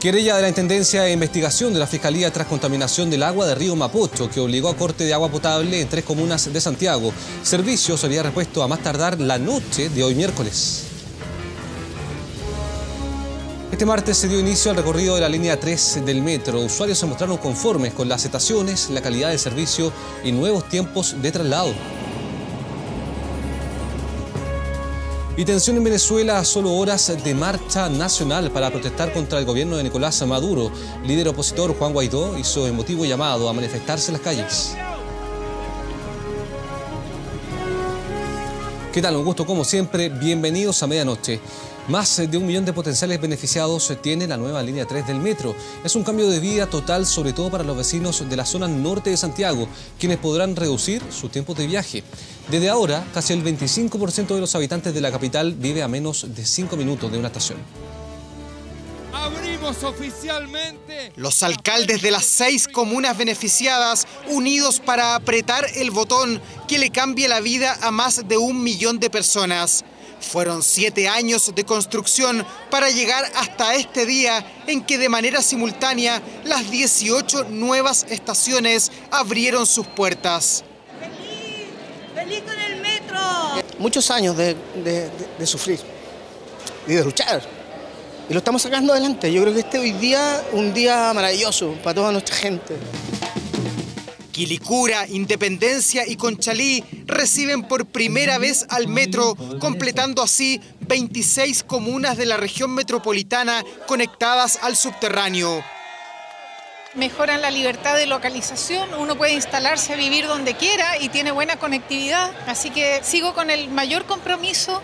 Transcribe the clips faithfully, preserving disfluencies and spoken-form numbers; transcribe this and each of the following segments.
Querella de la Intendencia de Investigación de la Fiscalía tras contaminación del agua de Río Mapocho, que obligó a corte de agua potable en tres comunas de Santiago. Servicio sería repuesto a más tardar la noche de hoy miércoles. Este martes se dio inicio al recorrido de la línea tres del metro. Usuarios se mostraron conformes con las estaciones, la calidad del servicio y nuevos tiempos de traslado. Y tensión en Venezuela a solo horas de marcha nacional para protestar contra el gobierno de Nicolás Maduro. Líder opositor Juan Guaidó hizo emotivo llamado a manifestarse en las calles. ¿Qué tal? Un gusto como siempre. Bienvenidos a medianoche. Más de un millón de potenciales beneficiados tiene la nueva línea tres del metro. Es un cambio de vida total, sobre todo para los vecinos de la zona norte de Santiago, quienes podrán reducir sus tiempos de viaje. Desde ahora, casi el veinticinco por ciento de los habitantes de la capital vive a menos de cinco minutos de una estación. Abrimos oficialmente. Los alcaldes de las seis comunas beneficiadas, unidos para apretar el botón que le cambie la vida a más de un millón de personas. Fueron siete años de construcción para llegar hasta este día en que de manera simultánea las dieciocho nuevas estaciones abrieron sus puertas. ¡Feliz! ¡Feliz con el metro! Muchos años de, de, de, de sufrir y de luchar. Y lo estamos sacando adelante. Yo creo que este hoy día es un día maravilloso para toda nuestra gente. Quilicura, Independencia y Conchalí reciben por primera vez al metro, completando así veintiséis comunas de la región metropolitana conectadas al subterráneo. Mejoran la libertad de localización, uno puede instalarse a vivir donde quiera y tiene buena conectividad. Así que sigo con el mayor compromiso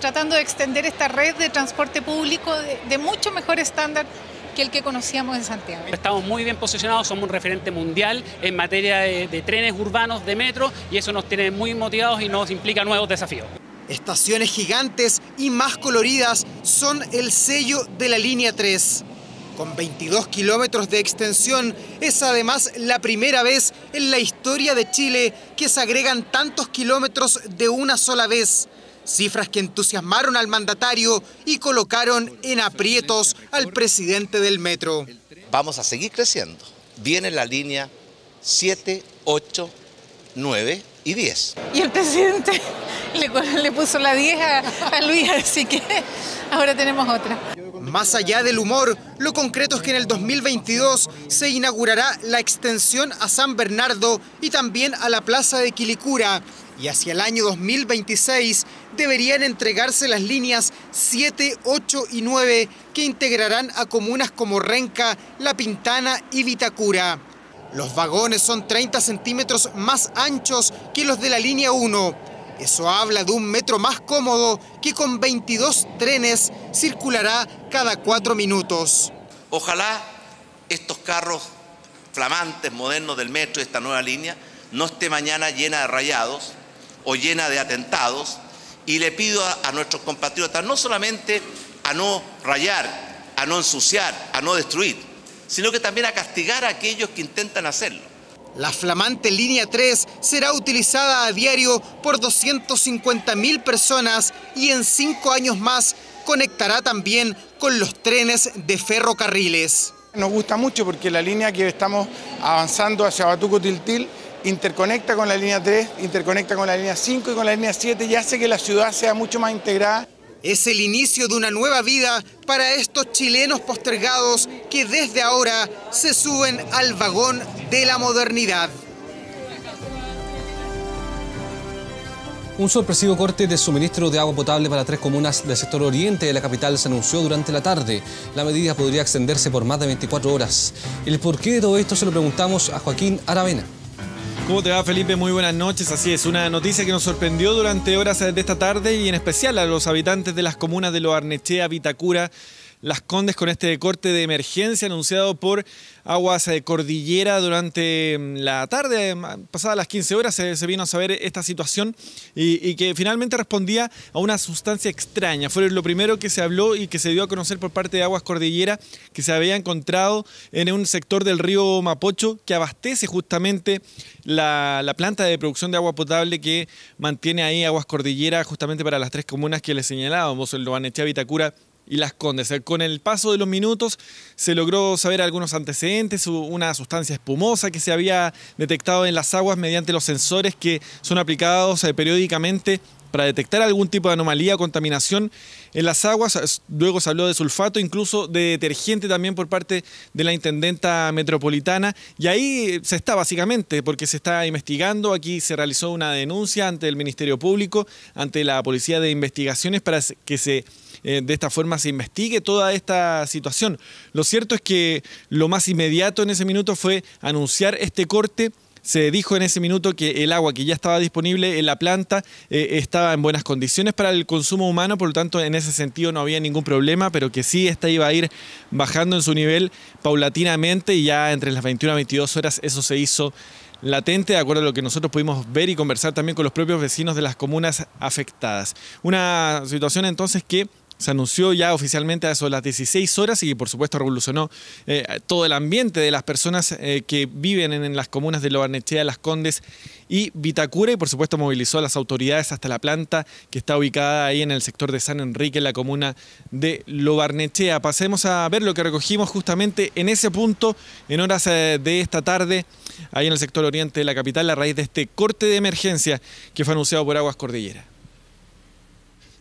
tratando de extender esta red de transporte público de, de mucho mejor estándar que el que conocíamos en Santiago. Estamos muy bien posicionados, somos un referente mundial en materia de, de trenes urbanos, de metro, y eso nos tiene muy motivados y nos implica nuevos desafíos. Estaciones gigantes y más coloridas son el sello de la línea tres. Con veintidós kilómetros de extensión, es además la primera vez en la historia de Chile que se agregan tantos kilómetros de una sola vez. Cifras que entusiasmaron al mandatario y colocaron en aprietos al presidente del metro. Vamos a seguir creciendo. Viene la línea siete, ocho, nueve y diez. Y el presidente le, le puso la diez a, a Luis, así que ahora tenemos otra. Más allá del humor, lo concreto es que en el dos mil veintidós se inaugurará la extensión a San Bernardo y también a la Plaza de Quilicura. Y hacia el año dos mil veintiséis deberían entregarse las líneas siete, ocho y nueve que integrarán a comunas como Renca, La Pintana y Vitacura. Los vagones son treinta centímetros más anchos que los de la línea uno. Eso habla de un metro más cómodo que con veintidós trenes circulará cada cuatro minutos. Ojalá estos carros flamantes, modernos del metro, de esta nueva línea, no esté mañana llena de rayados o llena de atentados, y le pido a, a nuestros compatriotas no solamente a no rayar, a no ensuciar, a no destruir, sino que también a castigar a aquellos que intentan hacerlo. La flamante línea tres será utilizada a diario por doscientas cincuenta mil personas y en cinco años más conectará también con los trenes de ferrocarriles. Nos gusta mucho porque la línea que estamos avanzando hacia Batuco-Tiltil interconecta con la línea tres, interconecta con la línea cinco y con la línea siete y hace que la ciudad sea mucho más integrada. Es el inicio de una nueva vida para estos chilenos postergados que desde ahora se suben al vagón de la modernidad. Un sorpresivo corte de suministro de agua potable para tres comunas del sector oriente de la capital se anunció durante la tarde. La medida podría extenderse por más de veinticuatro horas. El porqué de todo esto se lo preguntamos a Joaquín Aravena. ¿Cómo te va, Felipe? Muy buenas noches. Así es, una noticia que nos sorprendió durante horas de esta tarde y en especial a los habitantes de las comunas de Lo Barnechea, Vitacura, Las Condes, con este corte de emergencia anunciado por Aguas Cordillera durante la tarde, pasadas las quince horas se, se vino a saber esta situación y, y que finalmente respondía a una sustancia extraña. Fue lo primero que se habló y que se dio a conocer por parte de Aguas Cordillera, que se había encontrado en un sector del río Mapocho que abastece justamente la, la planta de producción de agua potable que mantiene ahí Aguas Cordillera justamente para las tres comunas que les señalábamos, el Lo Barnechea, Vitacura y Las Condes. Con el paso de los minutos se logró saber algunos antecedentes, una sustancia espumosa que se había detectado en las aguas mediante los sensores que son aplicados periódicamente para detectar algún tipo de anomalía o contaminación en las aguas. Luego se habló de sulfato, incluso de detergente también por parte de la intendenta metropolitana. Y ahí se está básicamente, porque se está investigando. Aquí se realizó una denuncia ante el Ministerio Público, ante la Policía de Investigaciones, para que se eh, de esta forma se investigue toda esta situación. Lo cierto es que lo más inmediato en ese minuto fue anunciar este corte. Se dijo en ese minuto que el agua que ya estaba disponible en la planta eh, estaba en buenas condiciones para el consumo humano, por lo tanto en ese sentido no había ningún problema, pero que sí, esta iba a ir bajando en su nivel paulatinamente y ya entre las veintiuna y veintidós horas eso se hizo latente, de acuerdo a lo que nosotros pudimos ver y conversar también con los propios vecinos de las comunas afectadas. Una situación entonces que se anunció ya oficialmente a eso de las dieciséis horas y que por supuesto revolucionó eh, todo el ambiente de las personas eh, que viven en, en las comunas de Lobarnechea, Las Condes y Vitacura, y por supuesto movilizó a las autoridades hasta la planta que está ubicada ahí en el sector de San Enrique, en la comuna de Lobarnechea. Pasemos a ver lo que recogimos justamente en ese punto en horas eh, de esta tarde, ahí en el sector oriente de la capital, a raíz de este corte de emergencia que fue anunciado por Aguas Cordillera.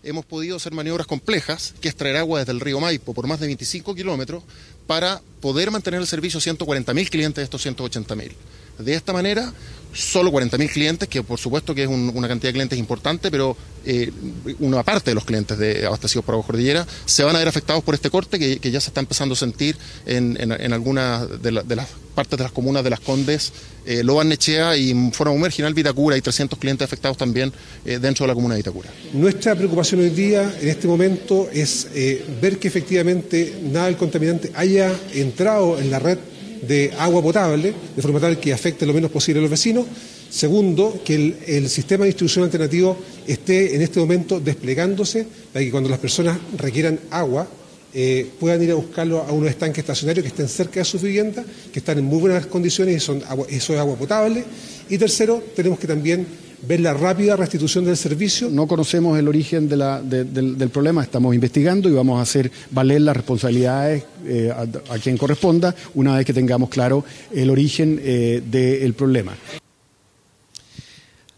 Hemos podido hacer maniobras complejas, que es traer agua desde el río Maipo por más de veinticinco kilómetros para poder mantener el servicio a ciento cuarenta mil clientes de estos ciento ochenta mil. De esta manera, solo cuarenta mil clientes, que por supuesto que es un, una cantidad de clientes importante, pero eh, una parte de los clientes de abastecidos por Aguas Cordillera se van a ver afectados por este corte que, que ya se está empezando a sentir en, en, en algunas de, la, de las partes de las comunas de Las Condes, eh, Lobarnechea y en forma muy marginal Vitacura. Hay trescientos clientes afectados también eh, dentro de la comuna de Vitacura. Nuestra preocupación hoy día, en este momento, es eh, ver que efectivamente nada del contaminante haya entrado en la red de agua potable, de forma tal que afecte lo menos posible a los vecinos. Segundo, que el, el sistema de distribución alternativo esté en este momento desplegándose para que cuando las personas requieran agua eh, puedan ir a buscarlo a unos estanques estacionarios que estén cerca de sus viviendas, que están en muy buenas condiciones y son agua, eso es agua potable. Y tercero, tenemos que también ver la rápida restitución del servicio. No conocemos el origen de la, de, del, del problema, estamos investigando y vamos a hacer valer las responsabilidades eh, a, a quien corresponda una vez que tengamos claro el origen eh, del problema.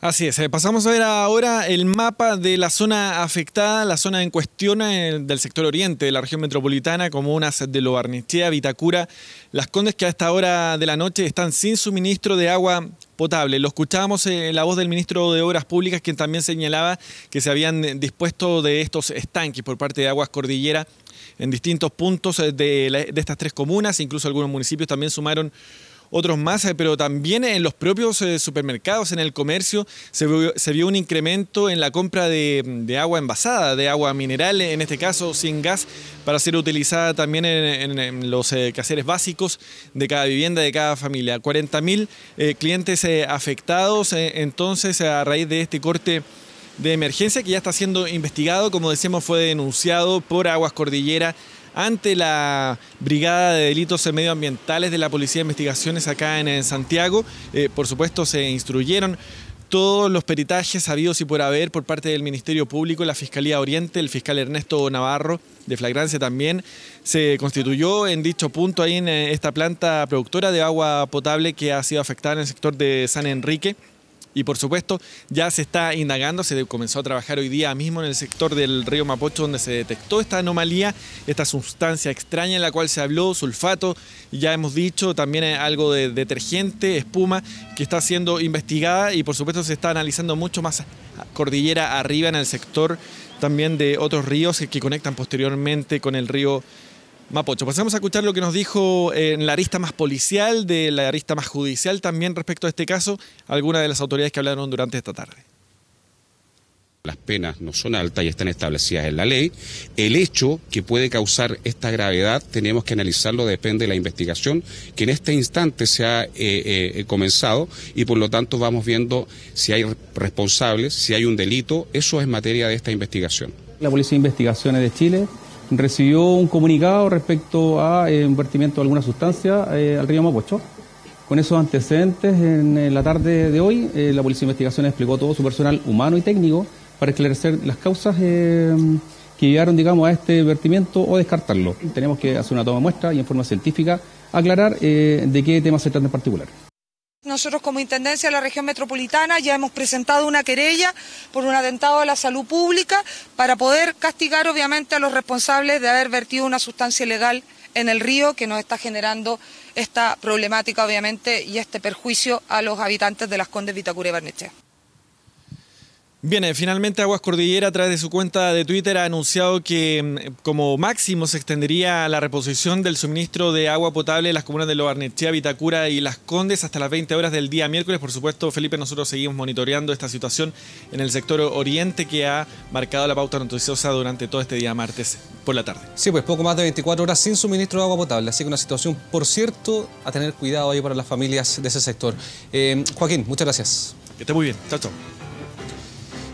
Así es, pasamos a ver ahora el mapa de la zona afectada, la zona en cuestión del sector oriente de la región metropolitana, comunas de Lobarnechea, Vitacura, Las Condes, que a esta hora de la noche están sin suministro de agua potable. Lo escuchábamos en la voz del ministro de Obras Públicas, quien también señalaba que se habían dispuesto de estos estanques por parte de Aguas Cordillera en distintos puntos de, la, de estas tres comunas, incluso algunos municipios también sumaron otros más, pero también en los propios supermercados, en el comercio, se vio, se vio un incremento en la compra de, de agua envasada, de agua mineral, en este caso sin gas, para ser utilizada también en, en, en los eh, quehaceres básicos de cada vivienda, de cada familia. cuarenta mil eh, clientes eh, afectados, eh, entonces, a raíz de este corte de emergencia que ya está siendo investigado. Como decíamos, fue denunciado por Aguas Cordillera ante la Brigada de Delitos Medioambientales de la Policía de Investigaciones acá en, en Santiago. Eh, por supuesto se instruyeron todos los peritajes habidos y por haber por parte del Ministerio Público, la Fiscalía Oriente, el fiscal Ernesto Navarro, de flagrancia también, se constituyó en dicho punto, ahí en esta planta productora de agua potable que ha sido afectada en el sector de San Enrique. Y por supuesto ya se está indagando, se comenzó a trabajar hoy día mismo en el sector del río Mapocho, donde se detectó esta anomalía, esta sustancia extraña en la cual se habló, sulfato, ya hemos dicho, también algo de detergente, espuma, que está siendo investigada y por supuesto se está analizando mucho más cordillera arriba en el sector también de otros ríos que conectan posteriormente con el río Mapocho. Pasamos a escuchar lo que nos dijo en la arista más policial, de la arista más judicial también respecto a este caso, algunas de las autoridades que hablaron durante esta tarde. Las penas no son altas y están establecidas en la ley. El hecho que puede causar esta gravedad tenemos que analizarlo, depende de la investigación que en este instante se ha eh, eh, comenzado y por lo tanto vamos viendo si hay responsables, si hay un delito. Eso es materia de esta investigación. La Policía de Investigaciones de Chile recibió un comunicado respecto a eh, un vertimiento de alguna sustancia eh, al río Mapocho. Con esos antecedentes, en, en la tarde de hoy, eh, la Policía de Investigaciones desplegó todo su personal humano y técnico para esclarecer las causas eh, que llegaron, digamos, a este vertimiento o descartarlo. Tenemos que hacer una toma de muestra y en forma científica aclarar eh, de qué temas se trata en particular. Nosotros como Intendencia de la Región Metropolitana ya hemos presentado una querella por un atentado a la salud pública para poder castigar obviamente a los responsables de haber vertido una sustancia ilegal en el río que nos está generando esta problemática obviamente y este perjuicio a los habitantes de las Condes, Vitacura y Barnechea. Bien, eh, finalmente Aguas Cordillera a través de su cuenta de Twitter ha anunciado que como máximo se extendería la reposición del suministro de agua potable en las comunas de Lo Barnechea, Vitacura y Las Condes hasta las veinte horas del día miércoles. Por supuesto, Felipe, nosotros seguimos monitoreando esta situación en el sector oriente que ha marcado la pauta noticiosa durante todo este día martes por la tarde. Sí, pues poco más de veinticuatro horas sin suministro de agua potable, así que una situación, por cierto, a tener cuidado ahí para las familias de ese sector. Eh, Joaquín, muchas gracias. Que esté muy bien. Chao, chao.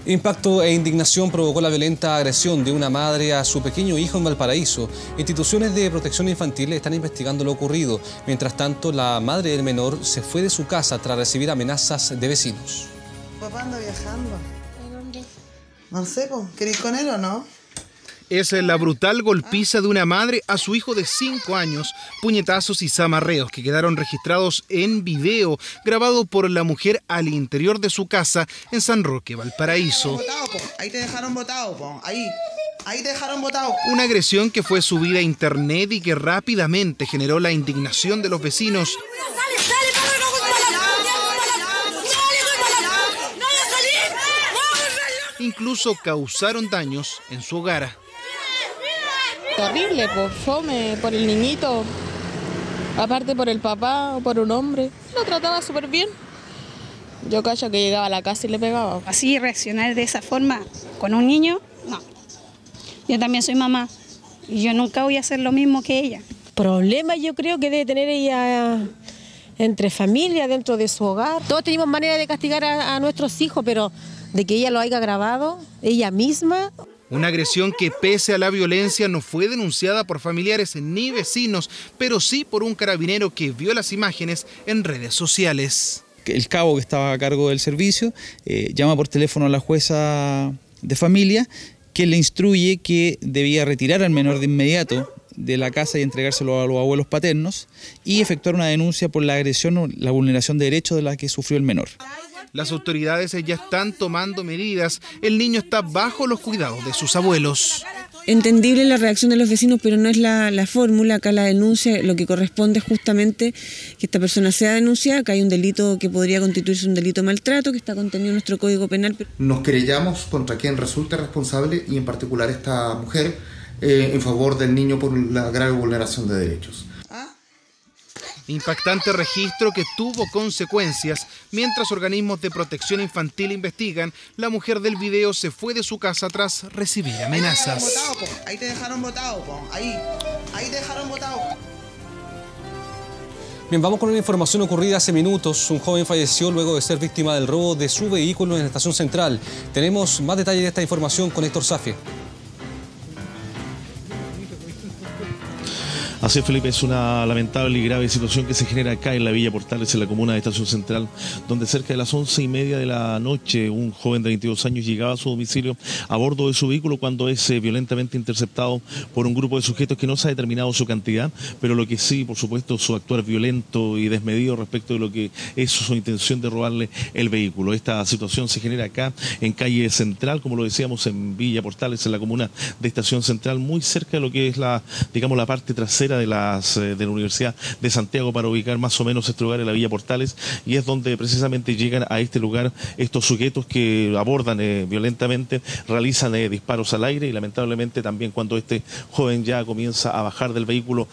Impacto e indignación provocó la violenta agresión de una madre a su pequeño hijo en Valparaíso. Instituciones de protección infantil están investigando lo ocurrido. Mientras tanto, la madre del menor se fue de su casa tras recibir amenazas de vecinos. Papá anda viajando. ¿A dónde? No sé, ¿querés ir con él o no? Es la brutal golpiza de una madre a su hijo de cinco años, puñetazos y zamarreos que quedaron registrados en video, grabado por la mujer al interior de su casa en San Roque, Valparaíso. Ahí te dejaron botado, po. Ahí. Ahí te dejaron botado. Una agresión que fue subida a internet y que rápidamente generó la indignación de los vecinos. Incluso causaron daños en su hogar. Horrible, por fome, por el niñito, aparte por el papá, por un hombre. Lo trataba súper bien. Yo cacho que llegaba a la casa y le pegaba. Así reaccionar de esa forma con un niño, no. Yo también soy mamá y yo nunca voy a hacer lo mismo que ella. Problema yo creo que debe tener ella entre familia, dentro de su hogar. Todos tenemos manera de castigar a, a nuestros hijos, pero de que ella lo haya grabado, ella misma. Una agresión que pese a la violencia no fue denunciada por familiares ni vecinos, pero sí por un carabinero que vio las imágenes en redes sociales. El cabo que estaba a cargo del servicio eh, llama por teléfono a la jueza de familia, que le instruye que debía retirar al menor de inmediato de la casa y entregárselo a los abuelos paternos y efectuar una denuncia por la agresión o la vulneración de derechos de la que sufrió el menor. Las autoridades ya están tomando medidas. El niño está bajo los cuidados de sus abuelos. Entendible la reacción de los vecinos, pero no es la, la fórmula. Acá la denuncia, lo que corresponde es justamente que esta persona sea denunciada, que hay un delito que podría constituirse un delito de maltrato, que está contenido en nuestro Código Penal. Nos querellamos contra quien resulte responsable, y en particular esta mujer, eh, en favor del niño por la grave vulneración de derechos. Impactante registro que tuvo consecuencias. Mientras organismos de protección infantil investigan, la mujer del video se fue de su casa tras recibir amenazas. Ahí te dejaron botado, po. Ahí, ahí te dejaron botado. Bien, vamos con una información ocurrida hace minutos. Un joven falleció luego de ser víctima del robo de su vehículo en la Estación Central. Tenemos más detalles de esta información con Héctor Safie. Así es, Felipe, es una lamentable y grave situación que se genera acá en la Villa Portales, en la comuna de Estación Central, donde cerca de las once y media de la noche un joven de veintidós años llegaba a su domicilio a bordo de su vehículo cuando es eh, violentamente interceptado por un grupo de sujetos que no se ha determinado su cantidad, pero lo que sí, por supuesto, su actuar violento y desmedido respecto de lo que es su intención de robarle el vehículo. Esta situación se genera acá en calle Central, como lo decíamos, en Villa Portales, en la comuna de Estación Central, muy cerca de lo que es la, digamos, la parte trasera de las de la Universidad de Santiago, para ubicar más o menos este lugar en la Villa Portales, y es donde precisamente llegan a este lugar estos sujetos que abordan eh, violentamente, realizan eh, disparos al aire, y lamentablemente también cuando este joven ya comienza a bajar del vehículo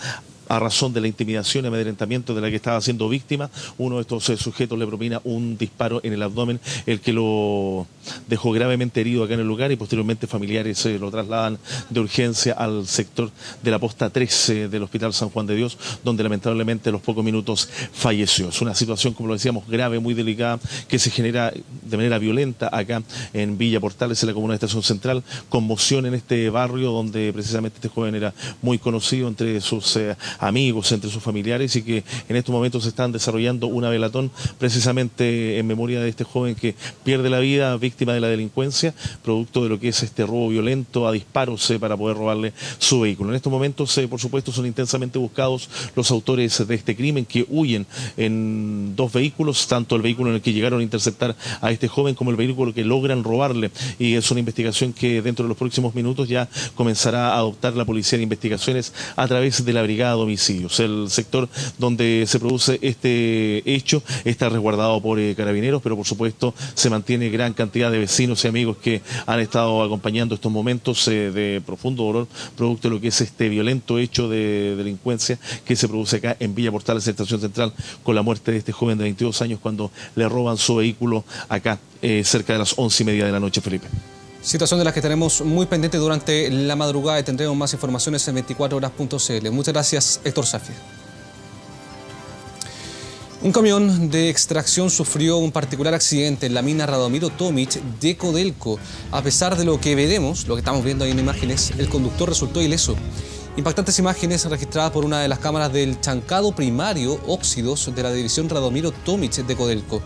a razón de la intimidación y amedrentamiento de la que estaba siendo víctima, uno de estos sujetos le propina un disparo en el abdomen, el que lo dejó gravemente herido acá en el lugar, y posteriormente familiares eh, lo trasladan de urgencia al sector de la posta trece del Hospital San Juan de Dios, donde lamentablemente a los pocos minutos falleció. Es una situación, como lo decíamos, grave, muy delicada, que se genera de manera violenta acá en Villa Portales, en la comuna de Estación Central. Conmoción en este barrio donde precisamente este joven era muy conocido entre sus eh, amigos, entre sus familiares, y que en estos momentos se están desarrollando una velatón precisamente en memoria de este joven que pierde la vida, víctima de de la delincuencia, producto de lo que es este robo violento a disparos eh, para poder robarle su vehículo. En estos momentos, eh, por supuesto, son intensamente buscados los autores de este crimen, que huyen en dos vehículos, tanto el vehículo en el que llegaron a interceptar a este joven como el vehículo que logran robarle, y es una investigación que dentro de los próximos minutos ya comenzará a adoptar la Policía de Investigaciones a través de la Brigada de Homicidios. El sector donde se produce este hecho está resguardado por eh, carabineros, pero por supuesto se mantiene gran cantidad de vecinos y amigos que han estado acompañando estos momentos eh, de profundo dolor, producto de lo que es este violento hecho de delincuencia que se produce acá en Villa Portales, Estación Central, con la muerte de este joven de veintidós años cuando le roban su vehículo acá eh, cerca de las once y media de la noche, Felipe. Situación de las que estaremos muy pendientes durante la madrugada y tendremos más informaciones en veinticuatro horas punto cl. Muchas gracias, Héctor Safia. Un camión de extracción sufrió un particular accidente en la mina Radomiro Tomic de Codelco. A pesar de lo que veremos, lo que estamos viendo ahí en imágenes, el conductor resultó ileso. Impactantes imágenes registradas por una de las cámaras del chancado primario óxidos de la división Radomiro Tomic de Codelco.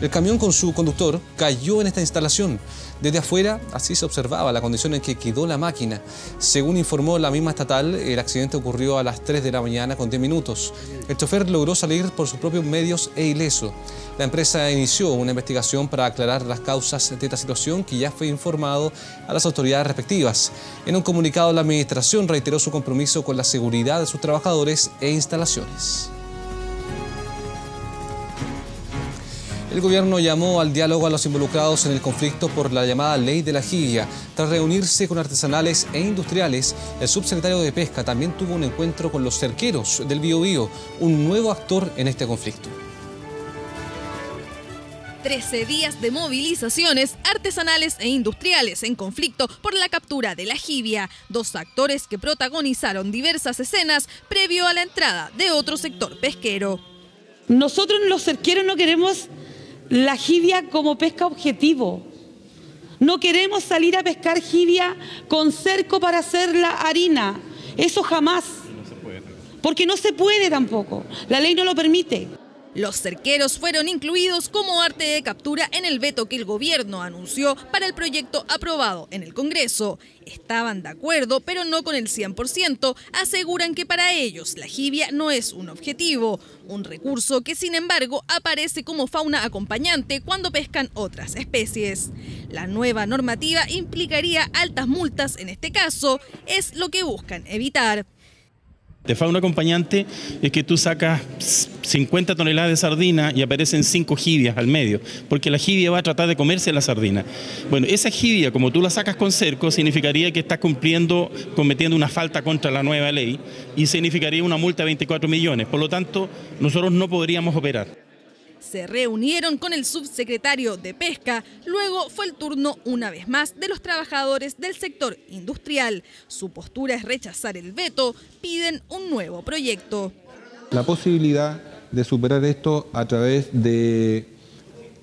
El camión con su conductor cayó en esta instalación. Desde afuera, así se observaba la condición en que quedó la máquina. Según informó la misma estatal, el accidente ocurrió a las tres de la mañana con diez minutos. El chofer logró salir por sus propios medios e ileso. La empresa inició una investigación para aclarar las causas de esta situación, que ya fue informado a las autoridades respectivas. En un comunicado, la administración reiteró su compromiso con la seguridad de sus trabajadores e instalaciones. El gobierno llamó al diálogo a los involucrados en el conflicto por la llamada Ley de la Jibia. Tras reunirse con artesanales e industriales, el subsecretario de Pesca también tuvo un encuentro con los cerqueros del Biobío, un nuevo actor en este conflicto. trece días de movilizaciones artesanales e industriales en conflicto por la captura de la jibia. Dos actores que protagonizaron diversas escenas previo a la entrada de otro sector pesquero. Nosotros los cerqueros no queremos la jibia como pesca objetivo. No queremos salir a pescar jibia con cerco para hacer la harina. Eso jamás. Porque no se puede tampoco. La ley no lo permite. Los cerqueros fueron incluidos como arte de captura en el veto que el gobierno anunció para el proyecto aprobado en el Congreso. Estaban de acuerdo, pero no con el cien por ciento. Aseguran que para ellos la jibia no es un objetivo. Un recurso que, sin embargo, aparece como fauna acompañante cuando pescan otras especies. La nueva normativa implicaría altas multas en este caso. Es lo que buscan evitar. De fauna acompañante es que tú sacas cincuenta toneladas de sardina y aparecen cinco jibias al medio, porque la jibia va a tratar de comerse la sardina. Bueno, esa jibia, como tú la sacas con cerco, significaría que estás cumpliendo, cometiendo una falta contra la nueva ley y significaría una multa de veinticuatro millones. Por lo tanto, nosotros no podríamos operar. Se reunieron con el subsecretario de Pesca, luego fue el turno una vez más de los trabajadores del sector industrial. Su postura es rechazar el veto, piden un nuevo proyecto. La posibilidad de superar esto a través de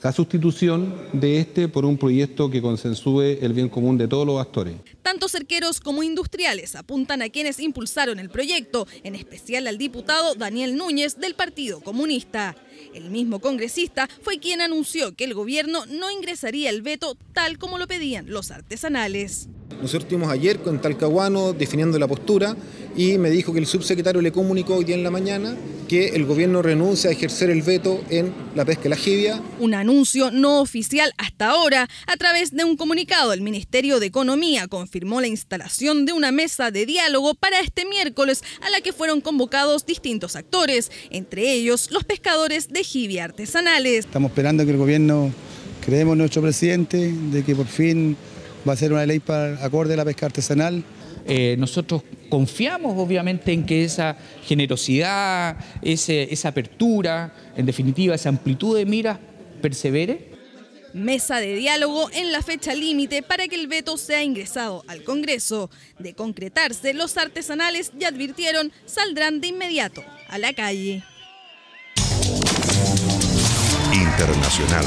la sustitución de este por un proyecto que consensúe el bien común de todos los actores. Tanto cerqueros como industriales apuntan a quienes impulsaron el proyecto, en especial al diputado Daniel Núñez del Partido Comunista. El mismo congresista fue quien anunció que el gobierno no ingresaría el veto tal como lo pedían los artesanales. Nosotros estuvimos ayer con Talcahuano definiendo la postura y me dijo que el subsecretario le comunicó hoy día en la mañana que el gobierno renuncia a ejercer el veto en la pesca de la jibia. Un anuncio no oficial hasta ahora. A través de un comunicado, el Ministerio de Economía confirmó la instalación de una mesa de diálogo para este miércoles, a la que fueron convocados distintos actores, entre ellos los pescadores de jibia artesanales. Estamos esperando que el gobierno, creemos nuestro presidente, de que por fin va a ser una ley para acorde a la pesca artesanal. Eh, nosotros confiamos obviamente en que esa generosidad, ese, esa apertura, en definitiva esa amplitud de miras persevere. Mesa de diálogo en la fecha límite para que el veto sea ingresado al Congreso. De concretarse, los artesanales ya advirtieron, saldrán de inmediato a la calle. Internacional.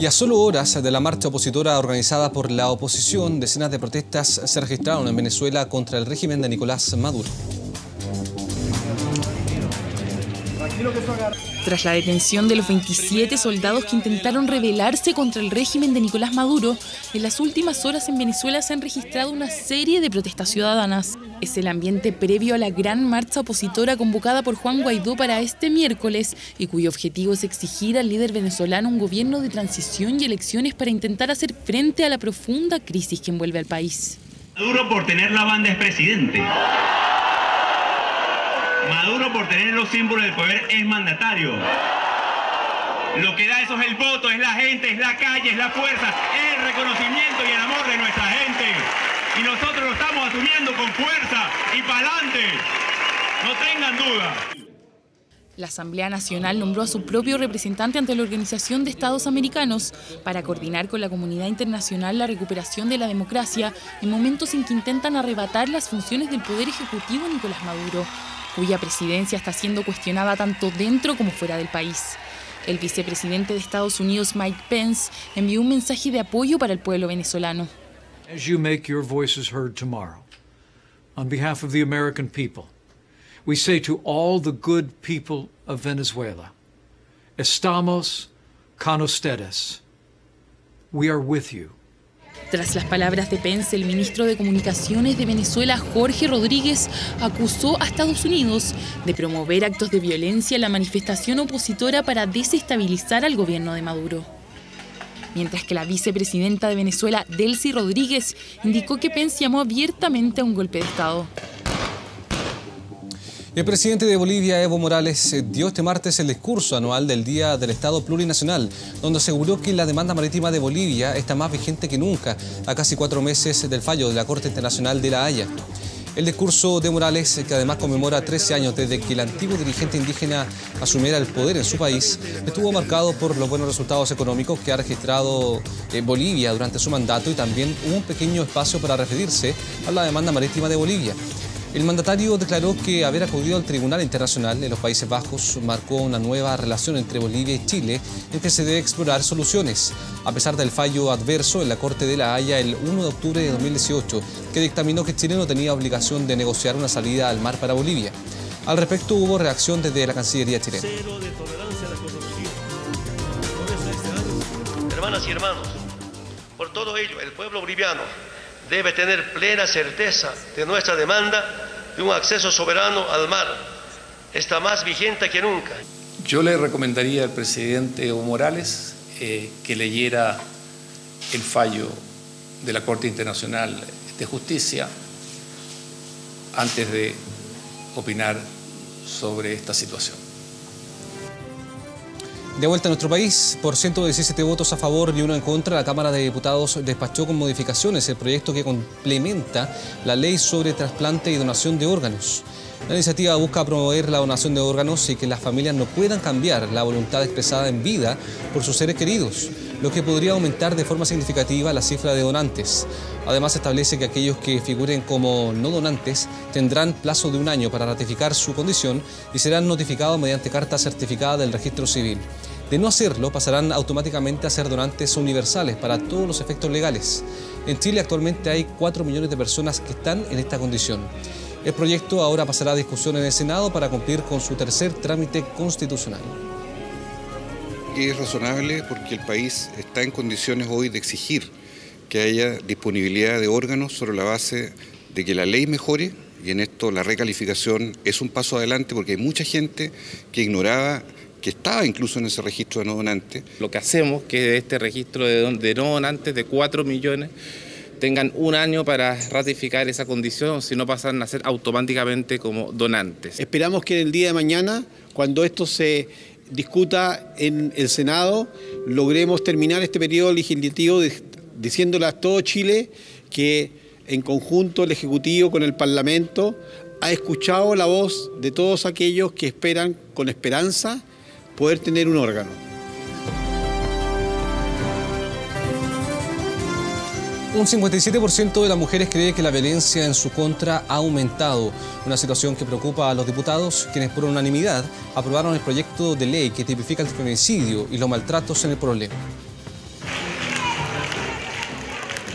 Y a solo horas de la marcha opositora organizada por la oposición, decenas de protestas se registraron en Venezuela contra el régimen de Nicolás Maduro. Tras la detención de los veintisiete soldados que intentaron rebelarse contra el régimen de Nicolás Maduro, en las últimas horas en Venezuela se han registrado una serie de protestas ciudadanas. Es el ambiente previo a la gran marcha opositora convocada por Juan Guaidó para este miércoles y cuyo objetivo es exigir al líder venezolano un gobierno de transición y elecciones para intentar hacer frente a la profunda crisis que envuelve al país. Maduro por tener la banda es presidente. Maduro por tener los símbolos del poder es mandatario. Lo que da eso es el voto, es la gente, es la calle, es la fuerza, es el reconocimiento y el amor de nuestra gente. Y nosotros lo estamos asumiendo con fuerza y para adelante. No tengan duda. La Asamblea Nacional nombró a su propio representante ante la Organización de Estados Americanos para coordinar con la comunidad internacional la recuperación de la democracia en momentos en que intentan arrebatar las funciones del Poder Ejecutivo a Nicolás Maduro, cuya presidencia está siendo cuestionada tanto dentro como fuera del país. El vicepresidente de Estados Unidos, Mike Pence, envió un mensaje de apoyo para el pueblo venezolano. As you make your voices heard tomorrow, on behalf of the American people, we say to all the good people of Venezuela, estamos con ustedes. We are with you. Tras las palabras de Pence, el ministro de Comunicaciones de Venezuela, Jorge Rodríguez, acusó a Estados Unidos de promover actos de violencia en la manifestación opositora para desestabilizar al gobierno de Maduro. Mientras que la vicepresidenta de Venezuela, Delcy Rodríguez, indicó que Pence llamó abiertamente a un golpe de Estado. El presidente de Bolivia, Evo Morales, dio este martes el discurso anual del Día del Estado Plurinacional, donde aseguró que la demanda marítima de Bolivia está más vigente que nunca, a casi cuatro meses del fallo de la Corte Internacional de La Haya. El discurso de Morales, que además conmemora trece años desde que el antiguo dirigente indígena asumiera el poder en su país, estuvo marcado por los buenos resultados económicos que ha registrado Bolivia durante su mandato y también hubo un pequeño espacio para referirse a la demanda marítima de Bolivia. El mandatario declaró que haber acudido al Tribunal Internacional en los Países Bajos marcó una nueva relación entre Bolivia y Chile en que se debe explorar soluciones, a pesar del fallo adverso en la Corte de La Haya el uno de octubre de dos mil dieciocho, que dictaminó que Chile no tenía obligación de negociar una salida al mar para Bolivia. Al respecto hubo reacción desde la Cancillería chilena. Cero de tolerancia a la corrupción. Hermanas y hermanos, por todo ello, el pueblo boliviano debe tener plena certeza de nuestra demanda de un acceso soberano al mar. Está más vigente que nunca. Yo le recomendaría al presidente Evo Morales eh, que leyera el fallo de la Corte Internacional de Justicia antes de opinar sobre esta situación. De vuelta a nuestro país, por ciento diecisiete votos a favor y uno en contra, la Cámara de Diputados despachó con modificaciones el proyecto que complementa la ley sobre trasplante y donación de órganos. La iniciativa busca promover la donación de órganos y que las familias no puedan cambiar la voluntad expresada en vida por sus seres queridos, lo que podría aumentar de forma significativa la cifra de donantes. Además, establece que aquellos que figuren como no donantes tendrán plazo de un año para ratificar su condición y serán notificados mediante carta certificada del registro civil. De no hacerlo, pasarán automáticamente a ser donantes universales para todos los efectos legales. En Chile actualmente hay cuatro millones de personas que están en esta condición. El proyecto ahora pasará a discusión en el Senado para cumplir con su tercer trámite constitucional. Es razonable porque el país está en condiciones hoy de exigir que haya disponibilidad de órganos sobre la base de que la ley mejore, y en esto la recalificación es un paso adelante porque hay mucha gente que ignoraba que estaba incluso en ese registro de no donantes. Lo que hacemos es que este registro de no donantes de cuatro millones tengan un año para ratificar esa condición, si no pasan a ser automáticamente como donantes. Esperamos que el día de mañana, cuando esto se discuta en el Senado, logremos terminar este periodo legislativo diciéndole a todo Chile que en conjunto el Ejecutivo con el Parlamento ha escuchado la voz de todos aquellos que esperan con esperanza poder tener un órgano. Un cincuenta y siete por ciento de las mujeres cree que la violencia en su contra ha aumentado, una situación que preocupa a los diputados, quienes por unanimidad aprobaron el proyecto de ley que tipifica el feminicidio y los maltratos en el problema.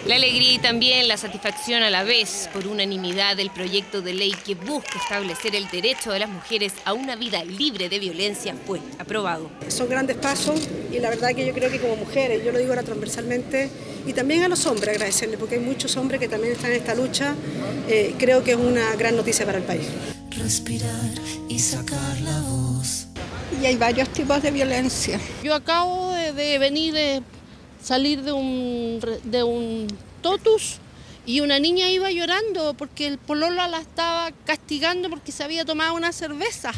La alegría y también la satisfacción a la vez por unanimidad del proyecto de ley que busca establecer el derecho de las mujeres a una vida libre de violencia fue aprobado. Son grandes pasos y la verdad que yo creo que como mujeres, yo lo digo ahora transversalmente, y también a los hombres agradecerles porque hay muchos hombres que también están en esta lucha, eh, creo que es una gran noticia para el país. Respirar y sacar la voz. Y hay varios tipos de violencia. Yo acabo de, de venir... de... salir de un, de un totus y una niña iba llorando porque el pololo la estaba castigando porque se había tomado una cerveza.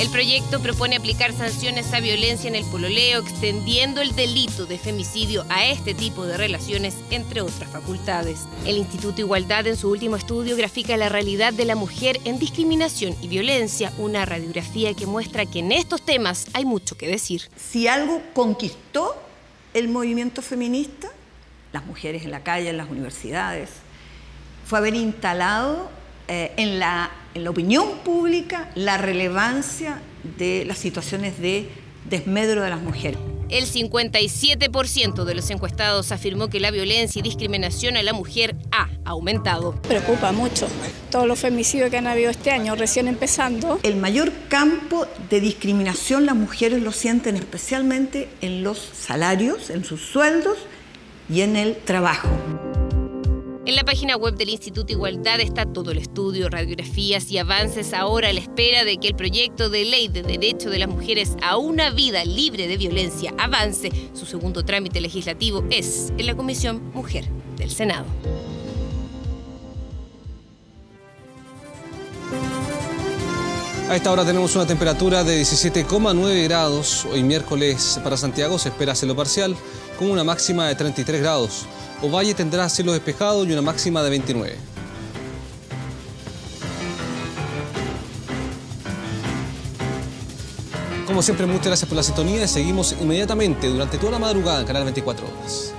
El proyecto propone aplicar sanciones a violencia en el pololeo, extendiendo el delito de femicidio a este tipo de relaciones, entre otras facultades. El Instituto Igualdad, en su último estudio, grafica la realidad de la mujer en discriminación y violencia, una radiografía que muestra que en estos temas hay mucho que decir. Si algo conquistó el movimiento feminista, las mujeres en la calle, en las universidades, fue haber instalado eh, en, la, en la opinión pública la relevancia de las situaciones de desmedro de las mujeres. El cincuenta y siete por ciento de los encuestados afirmó que la violencia y discriminación a la mujer ha aumentado. Preocupa mucho todos los femicidios que han habido este año, recién empezando. El mayor campo de discriminación las mujeres lo sienten especialmente en los salarios, en sus sueldos y en el trabajo. En la página web del Instituto Igualdad está todo el estudio, radiografías y avances ahora a la espera de que el proyecto de ley de derecho de las mujeres a una vida libre de violencia avance. Su segundo trámite legislativo es en la Comisión Mujer del Senado. A esta hora tenemos una temperatura de diecisiete coma nueve grados. Hoy miércoles para Santiago se espera cielo parcial con una máxima de treinta y tres grados. Ovalle tendrá cielo despejado y una máxima de veintinueve. Como siempre, muchas gracias por la sintonía y seguimos inmediatamente durante toda la madrugada en Canal veinticuatro Horas.